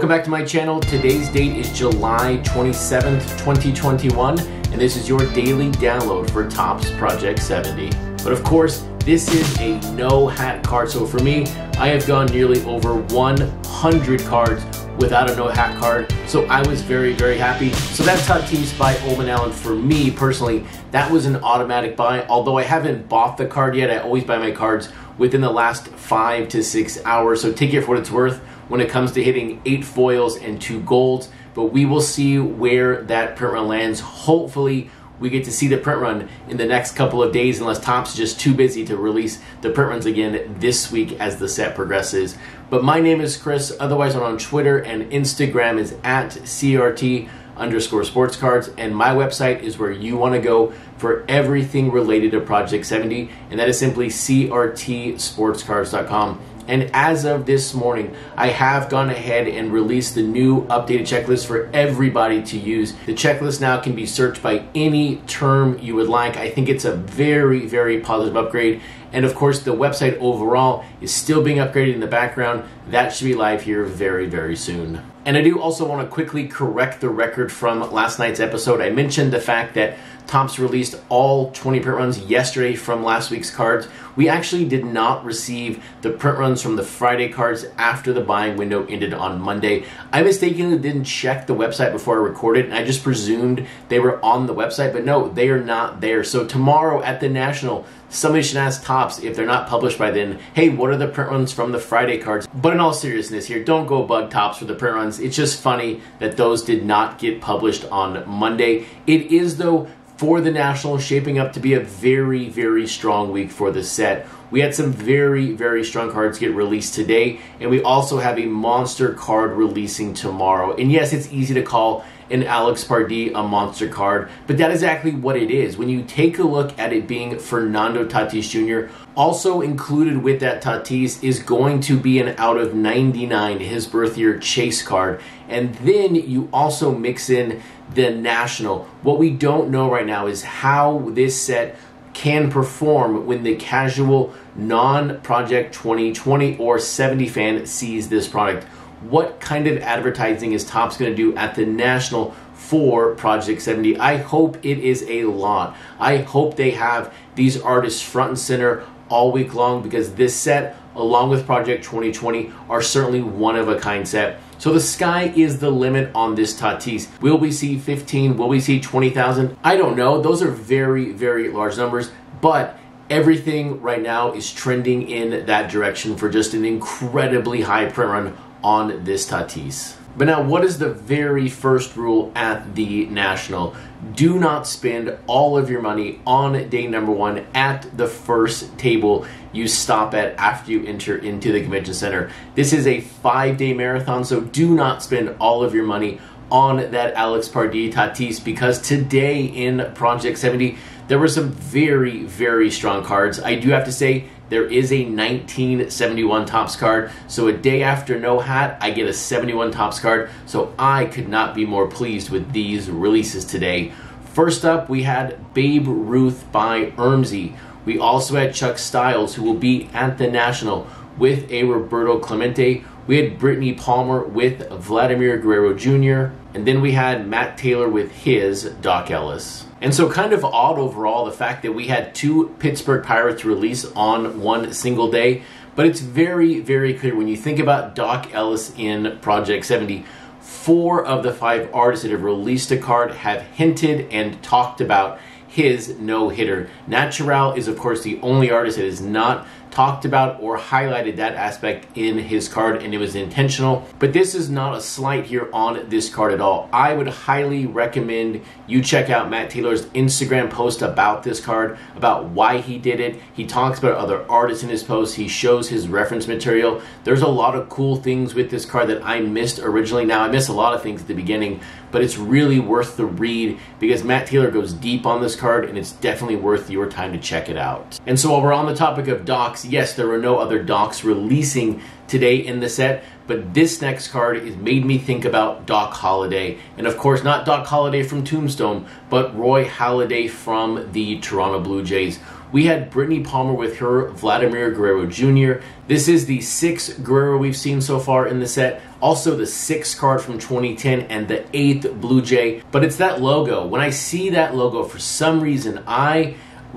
Welcome back to my channel. Today's date is July 27th, 2021, and this is your daily download for Topps Project 70. But of course, this is a no hat card, so for me, I have gone nearly over 100 cards without a no hat card, so I was very, very happy. So that's Tatis by Omen Allen. For me personally, that was an automatic buy, although I haven't bought the card yet. I always buy my cards within the last 5 to 6 hours, so take it for what it's worth when it comes to hitting 8 foils and 2 golds, but we will see where that print run lands. Hopefully, we get to see the print run in the next couple of days, unless Topps is just too busy to release the print runs again this week as the set progresses. But my name is Chris, otherwise I'm on Twitter, and Instagram is at CRT_sports cards, and my website is where you want to go for everything related to Project 70, and that is simply CRTSportsCards.com. And as of this morning, I have gone ahead and released the new updated checklist for everybody to use. The checklist now can be searched by any term you would like. I think it's a very, very positive upgrade. And of course, the website overall is still being upgraded in the background. That should be live here very, very soon. And I do also want to quickly correct the record from last night's episode. I mentioned the fact that Topps released all 20 print runs yesterday from last week's cards. We actually did not receive the print runs from the Friday cards after the buying window ended on Monday. I mistakenly didn't check the website before I recorded, and I just presumed they were on the website, but no, they are not there. So tomorrow at the National, somebody should ask Topps, if they're not published by then, hey, what are the print runs from the Friday cards? But in all seriousness here, don't go bug Topps for the print runs. It's just funny that those did not get published on Monday. It is, though, for the National, shaping up to be a very, very strong week for the set. We had some very, very strong cards get released today, and we also have a monster card releasing tomorrow. And yes, it's easy to call an Alex Pardee a monster card, but that is exactly what it is. When you take a look at it being Fernando Tatis Jr., also included with that Tatis is going to be an out of 99, his birth year chase card. And then you also mix in the National. What we don't know right now is how this set can perform when the casual non-Project 2020 or 70 fan sees this product. What kind of advertising is Topps going to do at the National for Project 70? I hope it is a lot. I hope they have these artists front and center all week long, because this set, along with Project 2020, are certainly one of a kind set. So the sky is the limit on this Tatis. Will we see 15? Will we see 20,000? I don't know. Those are very, very large numbers, but everything right now is trending in that direction for just an incredibly high print run on this Tatis. But now, what is the very first rule at the National? Do not spend all of your money on day number one at the first table you stop at after you enter into the convention center. This is a 5-day marathon, so do not spend all of your money on that Alex Pardee Tatis, because today in Project 70, there were some very, very strong cards. I do have to say, there is a 1971 Topps card, so a day after no hat, I get a 71 Topps card, so I could not be more pleased with these releases today. First up, we had Babe Ruth by Ermsy. We also had Chuck Styles, who will be at the National, with a Roberto Clemente. We had Brittany Palmer with Vladimir Guerrero Jr., and then we had Matt Taylor with his Doc Ellis. And so kind of odd overall, the fact that we had 2 Pittsburgh Pirates release on one single day, but it's very, very clear when you think about Doc Ellis in Project 70, 4 of the 5 artists that have released a card have hinted and talked about his no-hitter. Natchirale is, of course, the only artist that is not talked about or highlighted that aspect in his card, and it was intentional. But this is not a slight here on this card at all. I would highly recommend you check out Matt Taylor's Instagram post about this card, about why he did it. He talks about other artists in his post. He shows his reference material. There's a lot of cool things with this card that I missed originally. Now, I missed a lot of things at the beginning, but it's really worth the read, because Matt Taylor goes deep on this card, and it's definitely worth your time to check it out. And so while we're on the topic of Docs, yes, there were no other Docs releasing today in the set, but this next card is made me think about Doc Ellis. And of course, not Doc Ellis from Tombstone, but Roy Halladay from the Toronto Blue Jays. We had Brittany Palmer with her Vladimir Guerrero Jr. This is the sixth Guerrero we've seen so far in the set. Also the sixth card from 2010 and the eighth Blue Jay. But it's that logo. When I see that logo, for some reason, I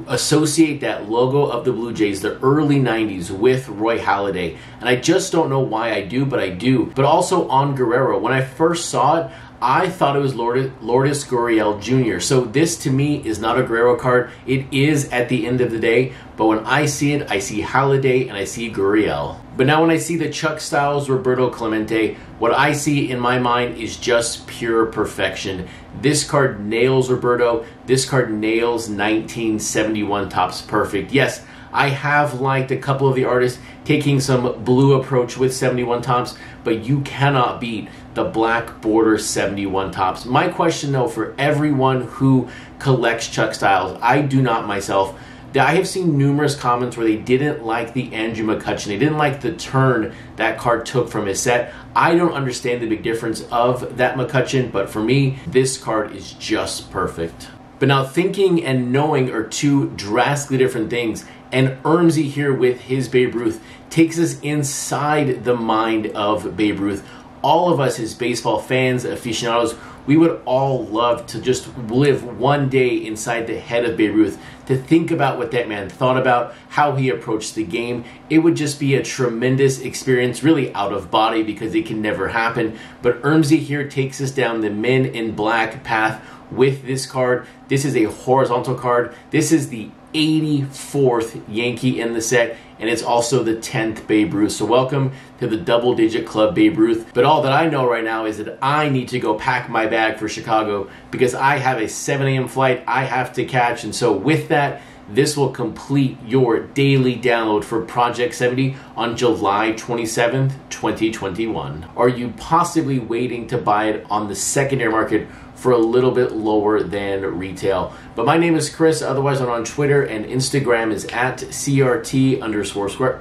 associate that logo of the Blue Jays, the early 90s, with Roy Halladay. And I just don't know why I do, but I do. But also on Guerrero, when I first saw it, I thought it was Lourdes Gurriel Jr. So this to me is not a Guerrero card. It is at the end of the day. But when I see it, I see Halladay and I see Gurriel. But now when I see the Chuck Styles, Roberto Clemente, what I see in my mind is just pure perfection. This card nails Roberto. This card nails 1971 Topps Perfect. Yes, I have liked a couple of the artists taking some blue approach with 71 Topps, but you cannot beat the black border 71 Topps. My question though, for everyone who collects Chuck Styles, I do not myself, I have seen numerous comments where they didn't like the Andrew McCutchen. They didn't like the turn that card took from his set. I don't understand the big difference of that McCutchen, but for me, this card is just perfect. But now thinking and knowing are two drastically different things. And Ermsy here with his Babe Ruth takes us inside the mind of Babe Ruth. All of us as baseball fans, aficionados, we would all love to just live one day inside the head of Babe Ruth, to think about what that man thought about, how he approached the game. It would just be a tremendous experience, really out of body because it can never happen. But Ermsy here takes us down the men in black path with this card. This is a horizontal card. This is the 84th Yankee in the set, and it's also the 10th Babe Ruth. So welcome to the double digit club, Babe Ruth. But all that I know right now is that I need to go pack my bag for Chicago because I have a 7 a.m. flight I have to catch. And so with that, this will complete your daily download for Project 70 on July 27th, 2021. Are you possibly waiting to buy it on the secondary market for a little bit lower than retail? But my name is Chris, otherwise I'm on Twitter and Instagram is at CRT_square.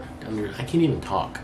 I can't even talk.